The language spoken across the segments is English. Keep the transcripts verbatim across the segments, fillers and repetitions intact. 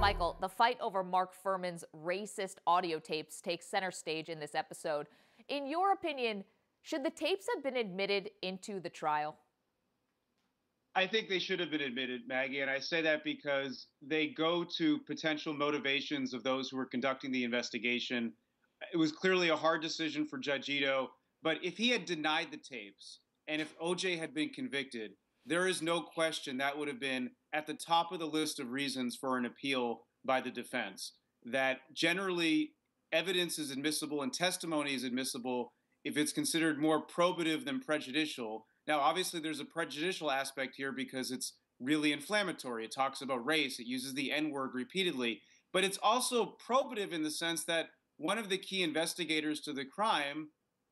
Michael, the fight over Mark Fuhrman's racist audio tapes takes center stage in this episode. In your opinion, should the tapes have been admitted into the trial? I think they should have been admitted, Maggie, and I say that because they go to potential motivations of those who were conducting the investigation. It was clearly a hard decision for Judge Ito, but if he had denied the tapes and if O J had been convicted, there is no question that would have been at the top of the list of reasons for an appeal by the defense, that generally evidence is admissible and testimony is admissible if it's considered more probative than prejudicial. Now, obviously, there's a prejudicial aspect here because it's really inflammatory. It talks about race. It uses the N-word repeatedly. But it's also probative in the sense that one of the key investigators to the crime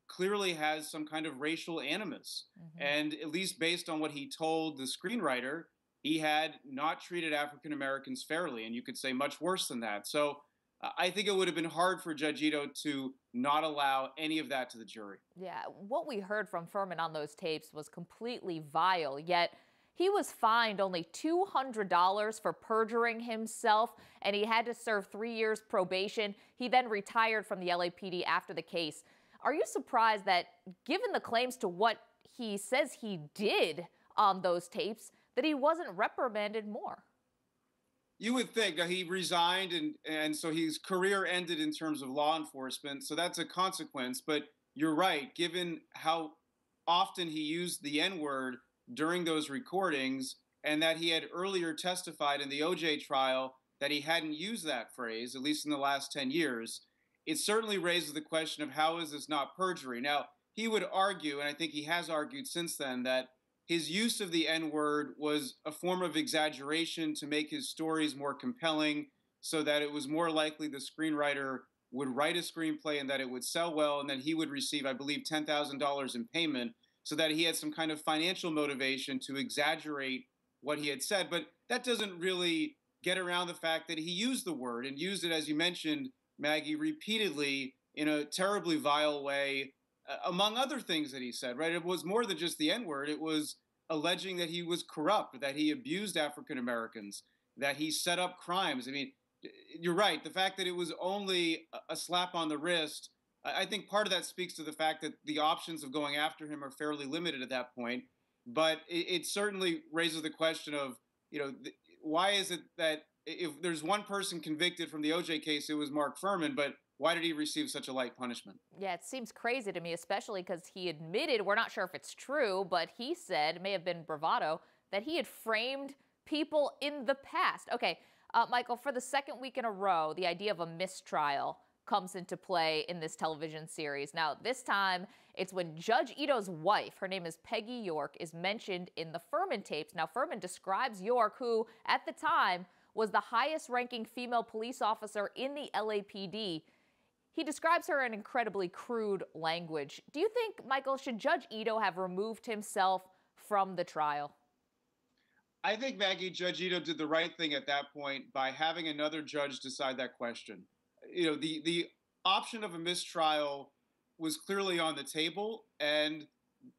clearly has some kind of racial animus. Mm-hmm. And at least based on what he told the screenwriter, he had not treated African Americans fairly, and you could say much worse than that. So uh, I think it would have been hard for Judge Ito to not allow any of that to the jury. Yeah, what we heard from Fuhrman on those tapes was completely vile, yet he was fined only two hundred dollars for perjuring himself, and he had to serve three years probation. He then retired from the L A P D after the case. Are you surprised that, given the claims to what he says he did on those tapes, that he wasn't reprimanded more? You would think that he resigned, and, and so his career ended in terms of law enforcement, so that's a consequence. But you're right, given how often he used the N-word during those recordings, and that he had earlier testified in the O J trial that he hadn't used that phrase, at least in the last ten years, it certainly raises the question of how is this not perjury? Now, he would argue, and I think he has argued since then, that his use of the N-word was a form of exaggeration to make his stories more compelling so that it was more likely the screenwriter would write a screenplay and that it would sell well, and then he would receive, I believe, ten thousand dollars in payment, so that he had some kind of financial motivation to exaggerate what he had said. But that doesn't really get around the fact that he used the word and used it, as you mentioned, Maggie, repeatedly in a terribly vile way, uh, among other things that he said, right? It was more than just the N-word. It was alleging that he was corrupt, that he abused African Americans, that he set up crimes. I mean, you're right. The fact that it was only a slap on the wrist, I think part of that speaks to the fact that the options of going after him are fairly limited at that point. But it, it certainly raises the question of, you know, th- why is it that if there's one person convicted from the O J case, it was Mark Fuhrman, but why did he receive such a light punishment? Yeah, it seems crazy to me, especially because he admitted, we're not sure if it's true, but he said, it may have been bravado, that he had framed people in the past. Okay, uh, Michael, for the second week in a row, the idea of a mistrial comes into play in this television series. Now, this time, it's when Judge Ito's wife, her name is Peggy York, is mentioned in the Fuhrman tapes. Now, Fuhrman describes York, who, at the time, was the highest-ranking female police officer in the L A P D. He describes her in incredibly crude language. Do you think, Michael, should Judge Ito have removed himself from the trial? I think, Maggie, Judge Ito did the right thing at that point by having another judge decide that question. You know, the, the option of a mistrial was clearly on the table, and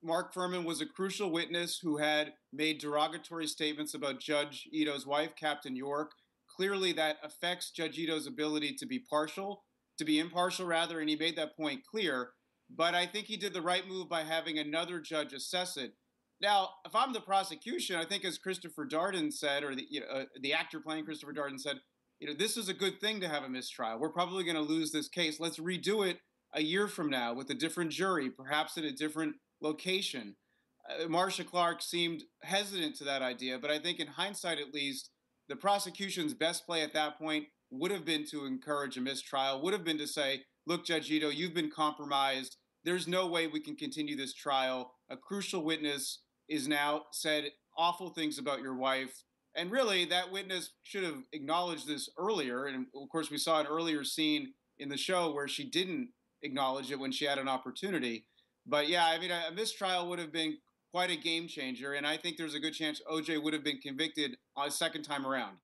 Mark Fuhrman was a crucial witness who had made derogatory statements about Judge Ito's wife, Captain York. Clearly, that affects Judge Ito's ability to be partial, to be impartial, rather, and he made that point clear. But I think he did the right move by having another judge assess it. Now, if I'm the prosecution, I think as Christopher Darden said, or the, you know, uh, the actor playing Christopher Darden said, you know, this is a good thing to have a mistrial. We're probably going to lose this case. Let's redo it a year from now with a different jury, perhaps in a different location. Uh, Marcia Clark seemed hesitant to that idea, but I think in hindsight, at least, the prosecution's best play at that point would have been to encourage a mistrial, would have been to say, look, Judge Ito, you've been compromised. There's no way we can continue this trial. A crucial witness is now said awful things about your wife. And really, that witness should have acknowledged this earlier. And of course, we saw an earlier scene in the show where she didn't acknowledge it when she had an opportunity. But yeah, I mean, a mistrial would have been quite a game changer, and I think there's a good chance O J would have been convicted a second time around.